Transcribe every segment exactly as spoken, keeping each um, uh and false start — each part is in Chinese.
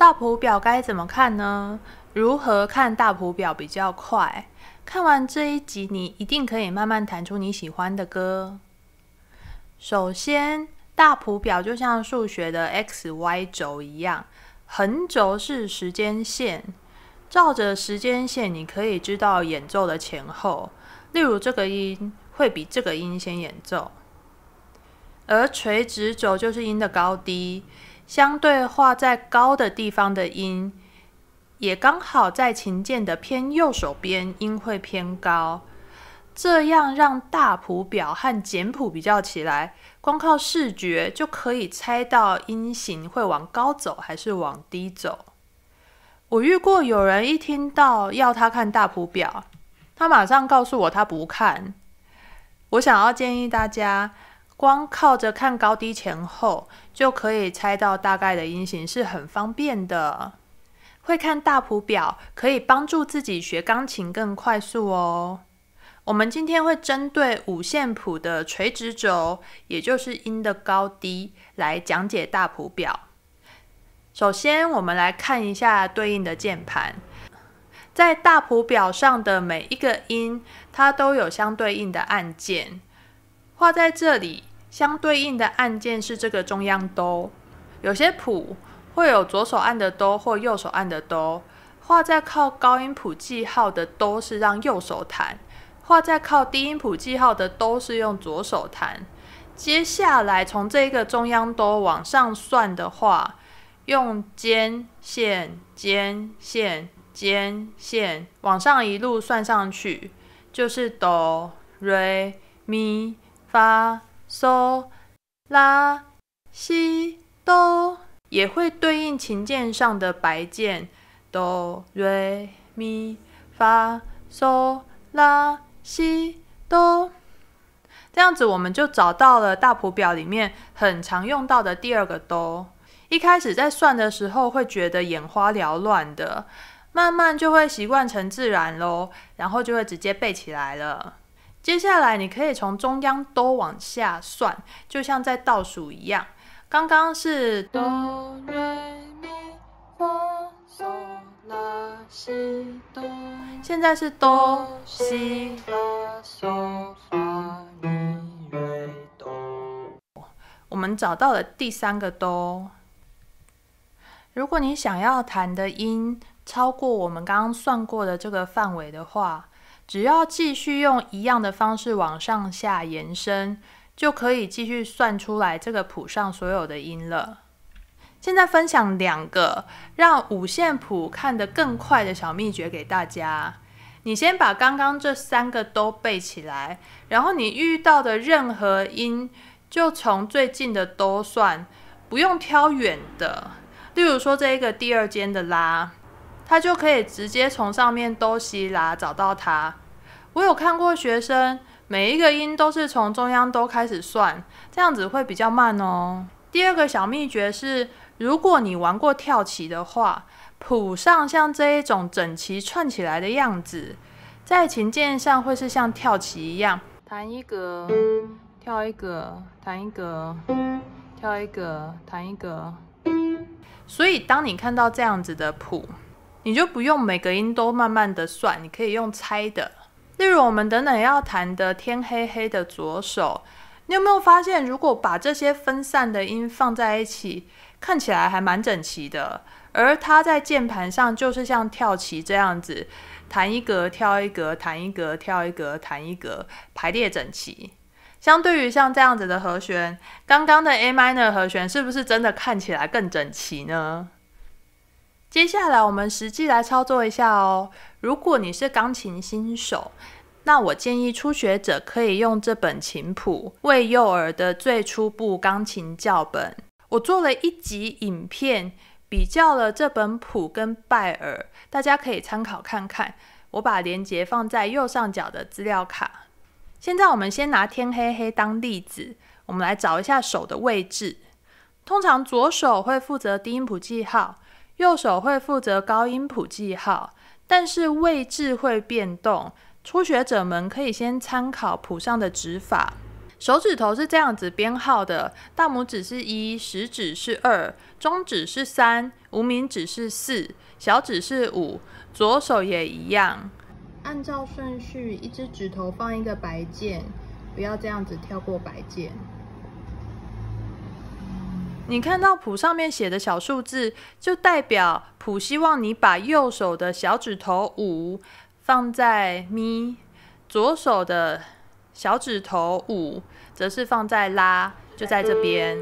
大谱表该怎么看呢？如何看大谱表比较快？看完这一集，你一定可以慢慢弹出你喜欢的歌。首先，大谱表就像数学的 x、y 轴一样，横轴是时间线。照着时间线，你可以知道演奏的前后。例如，这个音会比这个音先演奏。而垂直轴就是音的高低。 相对画在高的地方的音，也刚好在琴键的偏右手边，音会偏高。这样让大谱表和简谱比较起来，光靠视觉就可以猜到音型会往高走还是往低走。我遇过有人一听到要他看大谱表，他马上告诉我他不看。我想要建议大家。 光靠着看高低前后就可以猜到大概的音型是很方便的。会看大谱表可以帮助自己学钢琴更快速哦。我们今天会针对五线谱的垂直轴，也就是音的高低，来讲解大谱表。首先，我们来看一下对应的键盘。在大谱表上的每一个音，它都有相对应的按键。画在这里。 相对应的按键是这个中央哆，有些谱会有左手按的哆或右手按的哆。画在靠高音谱记号的哆是让右手弹，画在靠低音谱记号的哆是用左手弹。接下来从这个中央哆往上算的话，用肩线肩线肩线往上一路算上去，就是哆、瑞、咪、发。 嗦、拉、西、哆也会对应琴键上的白键，哆、瑞、咪、发、嗦、拉、西、哆。这样子我们就找到了大谱表里面很常用到的第二个哆。一开始在算的时候会觉得眼花缭乱的，慢慢就会习惯成自然咯，然后就会直接背起来了。 接下来，你可以从中央哆往下算，就像在倒数一样。刚刚是哆、瑞、咪、发、嗦、拉、西、哆，现在是哆、西、拉、嗦、发、咪、瑞、哆。我们找到了第三个哆。如果你想要弹的音超过我们刚刚算过的这个范围的话， 只要继续用一样的方式往上下延伸，就可以继续算出来这个谱上所有的音了。现在分享两个让五线谱看得更快的小秘诀给大家。你先把刚刚这三个都背起来，然后你遇到的任何音就从最近的哆算，不用挑远的。例如说这一个第二间的拉。 他就可以直接从上面哆西拉找到它。我有看过学生，每一个音都是从中央哆开始算，这样子会比较慢哦。第二个小秘诀是，如果你玩过跳棋的话，谱上像这一种整齐串起来的样子，在琴键上会是像跳棋一样，弹一格，跳一格，弹一格，跳一格，弹一格。所以当你看到这样子的谱， 你就不用每个音都慢慢的算，你可以用猜的。例如我们等等要弹的天黑黑的左手，你有没有发现，如果把这些分散的音放在一起，看起来还蛮整齐的。而它在键盘上就是像跳棋这样子，弹一格，跳一格，弹一格，跳一格，弹一格，排列整齐。相对于像这样子的和弦，刚刚的 A minor 和弦是不是真的看起来更整齐呢？ 接下来我们实际来操作一下哦。如果你是钢琴新手，那我建议初学者可以用这本琴谱《为幼儿的最初步钢琴教本》。我做了一集影片，比较了这本谱跟拜耳，大家可以参考看看。我把链接放在右上角的资料卡。现在我们先拿天黑黑当例子，我们来找一下手的位置。通常左手会负责低音谱记号。 右手会负责高音谱记号，但是位置会变动。初学者们可以先参考谱上的指法。手指头是这样子编号的，大拇指是一，食指是二，中指是三，无名指是四，小指是五，左手也一样。按照顺序，一只指头放一个白键，不要这样子跳过白键。 你看到谱上面写的小数字，就代表谱希望你把右手的小指头五放在咪，左手的小指头五则是放在拉，就在这边。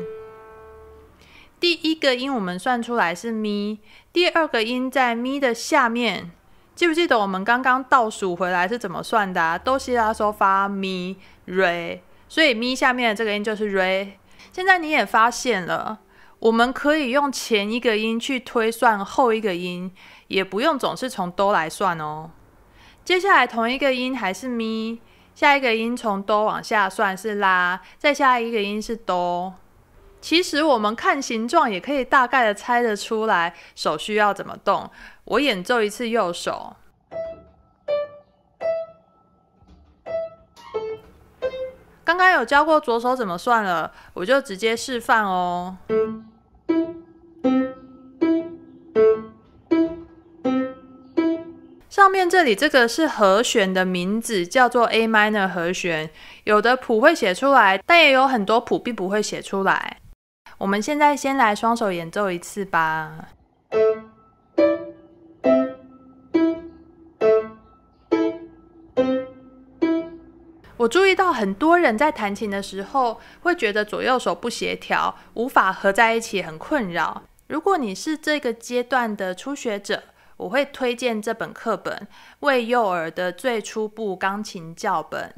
第一个音我们算出来是咪，第二个音在咪的下面。记不记得我们刚刚倒数回来是怎么算的啊？哆西拉嗦发咪瑞，所以咪下面的这个音就是瑞。 现在你也发现了，我们可以用前一个音去推算后一个音，也不用总是从哆来算哦。接下来同一个音还是咪，下一个音从哆往下算是拉，再下一个音是哆。其实我们看形状也可以大概的猜得出来手需要怎么动。我演奏一次右手。 刚刚有教过左手怎么算了，我就直接示范哦。上面这里这个是和弦的名字，叫做 A minor 和弦。有的谱会写出来，但也有很多谱并不会写出来。我们现在先来双手演奏一次吧。 我注意到很多人在弹琴的时候，会觉得左右手不协调，无法合在一起，很困扰。如果你是这个阶段的初学者，我会推荐这本课本《为幼儿的最初步钢琴教本》，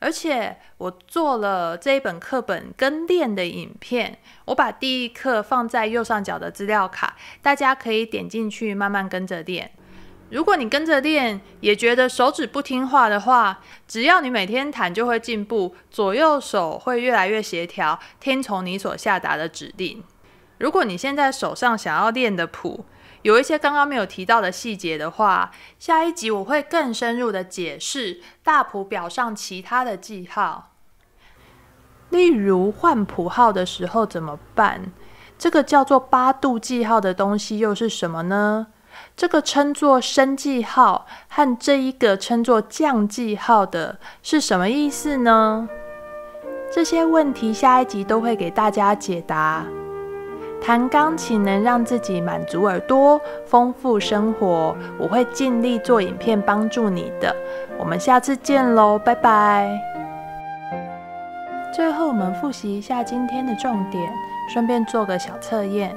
而且我做了这一本课本跟练的影片，我把第一课放在右上角的资料卡，大家可以点进去慢慢跟着练。 如果你跟着练也觉得手指不听话的话，只要你每天弹就会进步，左右手会越来越协调，听从你所下达的指令。如果你现在手上想要练的谱有一些刚刚没有提到的细节的话，下一集我会更深入的解释大谱表上其他的记号，例如换谱号的时候怎么办？这个叫做八度记号的东西又是什么呢？ 这个称作升记号和这一个称作降记号的是什么意思呢？这些问题下一集都会给大家解答。弹钢琴能让自己满足耳朵，丰富生活，我会尽力做影片帮助你的。我们下次见喽，拜拜。最后我们复习一下今天的重点，顺便做个小测验。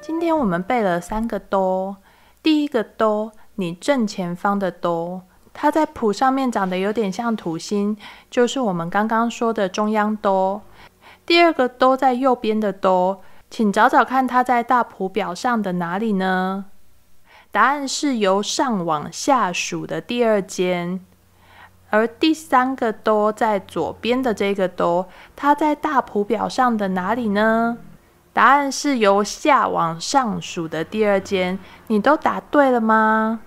今天我们背了三个哆。 第一个哆，你正前方的哆，它在谱上面长得有点像土星，就是我们刚刚说的中央哆。第二个哆在右边的哆，请找找看它在大谱表上的哪里呢？答案是由上往下数的第二间。而第三个哆在左边的这个哆，它在大谱表上的哪里呢？ 答案是由下往上数的第二间，你都答对了吗？